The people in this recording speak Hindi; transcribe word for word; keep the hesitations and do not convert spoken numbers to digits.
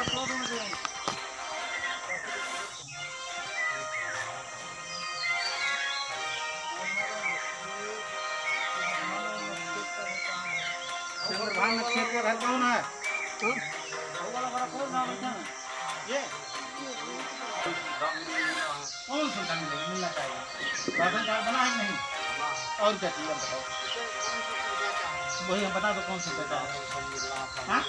बना ही नहीं और क्या चाहिए बताओ, वही हम बता दो कौन सा बताओ।